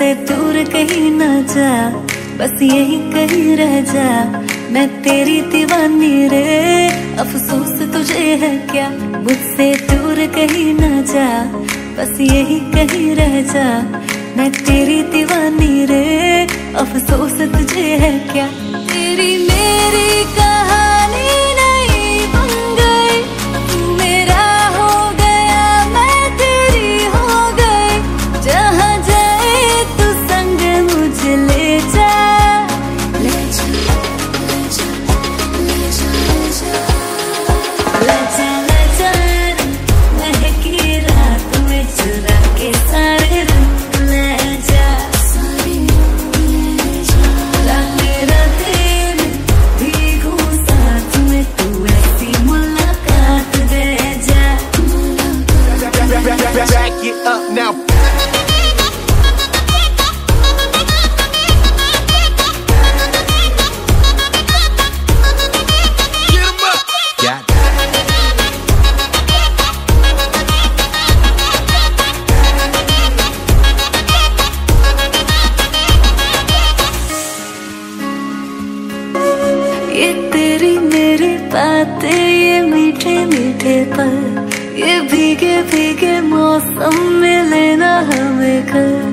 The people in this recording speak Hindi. मुझसे दूर कहीं ना जा, बस यही कहीं रह जा। मैं तेरी दीवानी रे, अफसोस तुझे है क्या, मुझसे दूर कहीं ना जा, बस यही कहीं रह जा। मैं तेरी दीवानी रे, अफसोस तुझे है क्या। तेरी मेरी कहानी नहीं बन गई, तू मेरा हो गया, मैं तेरी हो गई। जहाँ जाए तू संग मुझे ले जा, ले जा ले जा ले जा ले जा ले जा ले जा। महकी रात में चुरा के सारे रंग ले जा, back it up now. ये तेरी मेरी बातें, ये मीठे मीठे पल, ये भीगे भीगे मौसम में लेना हमें घर।